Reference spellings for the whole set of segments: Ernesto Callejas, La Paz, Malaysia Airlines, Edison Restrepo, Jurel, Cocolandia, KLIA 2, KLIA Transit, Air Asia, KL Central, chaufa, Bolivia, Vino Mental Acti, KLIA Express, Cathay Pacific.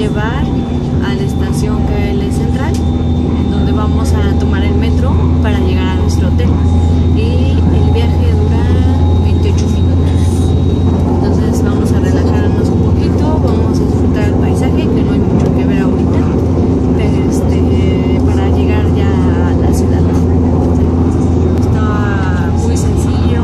llevar a la estación KL Central, en donde vamos a tomar el metro para llegar a nuestro hotel. Y el viaje dura 28 minutos. Entonces vamos a relajarnos un poquito, vamos a disfrutar el paisaje, que no hay mucho que ver ahorita, para llegar ya a la ciudad. Está muy sencillo,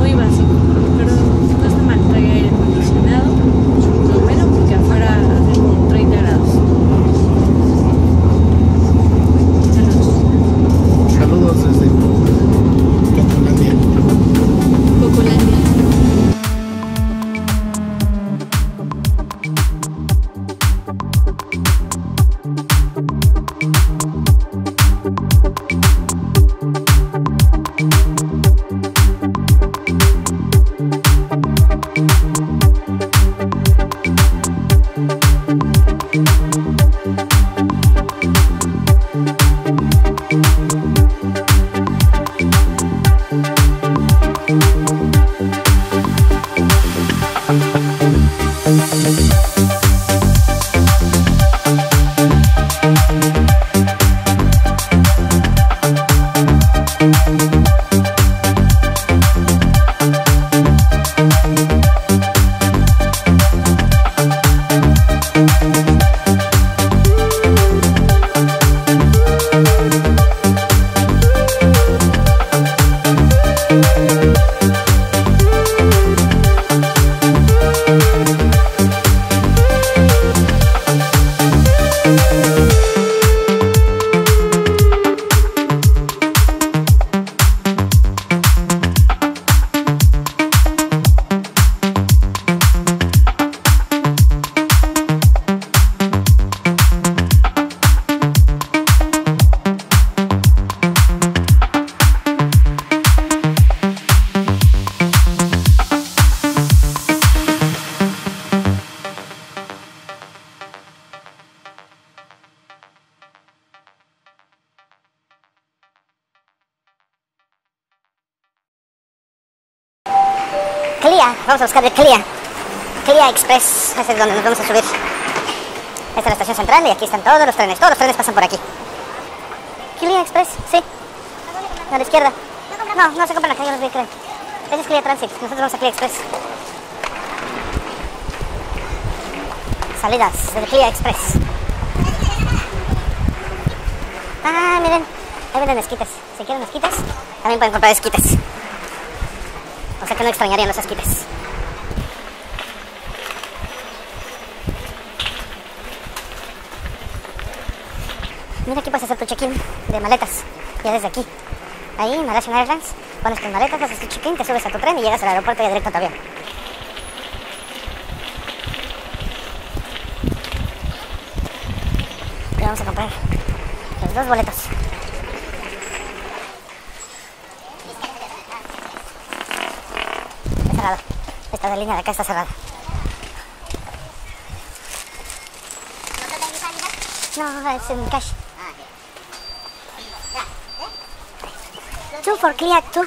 muy básico, pero no está mal. Trae aire acondicionado, lo menos porque afuera hace como 30 grados. Saludos desde Cocolandia. KLIA, vamos a buscar el KLIA. KLIA Express, ese es donde nos vamos a subir. Esta es la estación central y aquí están todos los trenes pasan por aquí. KLIA Express, sí. A la izquierda. No se compran acá, yo los vi, creo. Ese es KLIA Transit, nosotros vamos a KLIA Express. Salidas del KLIA Express. Ah, miren, ahí venden esquites. Si quieren esquites, también pueden comprar esquites. O sea que no extrañarían los esquites. Mira, aquí puedes hacer tu check-in de maletas. Ya desde aquí. Ahí, Malaysia Airlines, pones tus maletas, haces tu check-in, te subes a tu tren y llegas al aeropuerto y directo a tu avión. Y vamos a comprar los dos boletos. Esta de línea de acá está cerrada. No, es en cash. 2 for KLIA 2.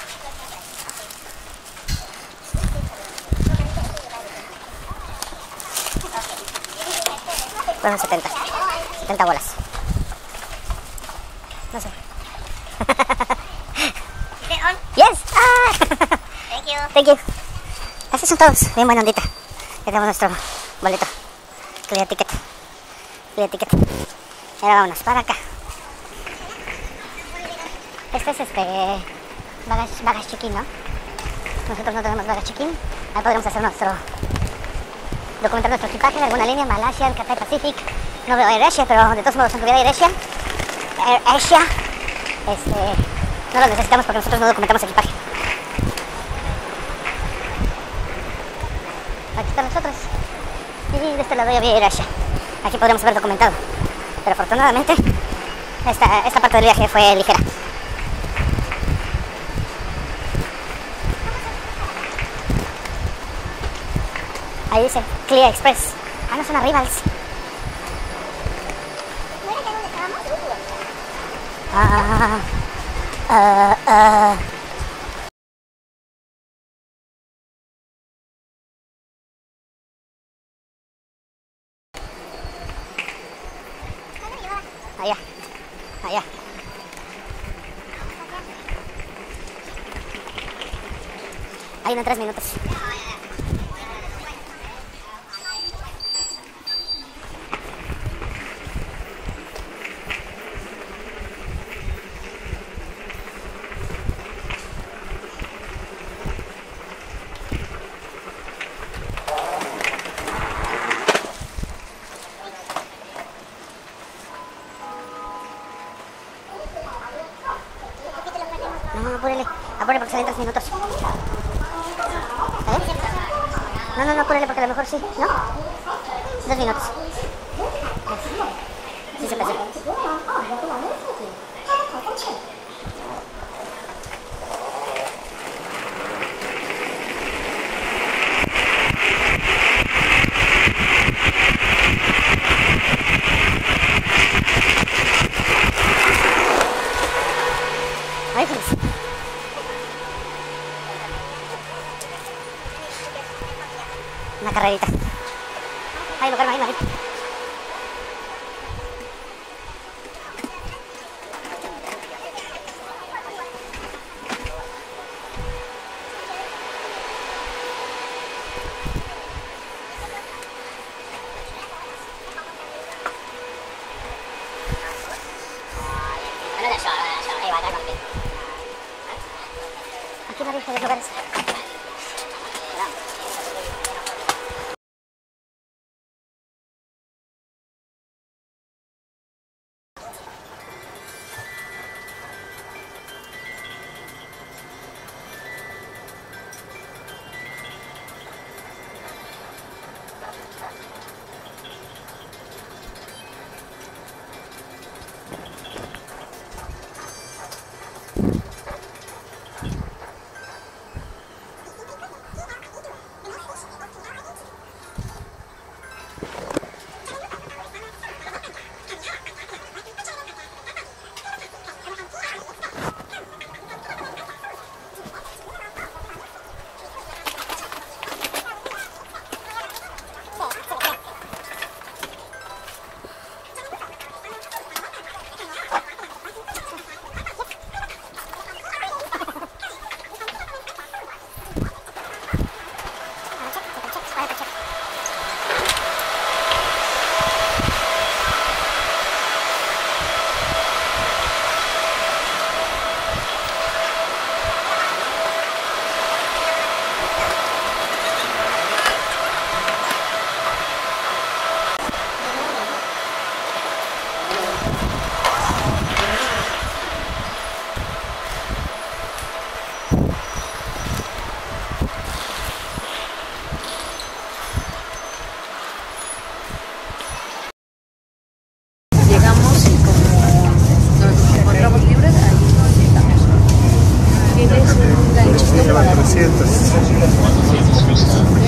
Bueno, 70. 70 bolas. No sé. ¿Is it on? Yes. Ah. Thank you. Thank you. Así son todos, bien buena ondita. Ya tenemos nuestro boleto. KLIA Ticket. KLIA Ticket. Y ahora vámonos para acá. Este es Bagage check-in, ¿no? Nosotros no tenemos bagage check-in. Ahí podremos hacer documentar nuestro equipaje en alguna línea. Malaysia, Cathay Pacific. No veo Air Asia, pero de todos modos, aunque hubiera Air Asia, no lo necesitamos porque nosotros no documentamos equipaje. Aquí están nosotros. Y de este lado ya voy a ir allá. Aquí podríamos haber documentado. Pero afortunadamente, esta parte del viaje fue ligera. Ahí dice KLIA Express. Ah, no son arribals. ¿No era ya donde estábamos? saya. Hay unos 3 minutos. No, apúrele porque salen 3 minutos. No, apúrele porque a lo mejor sí, ¿no? 2 minutos. Sí se pasó. Ay, pues. Una carrerita. Ahí lo calma, ahí. Aquí no deja de lugares. Gracias.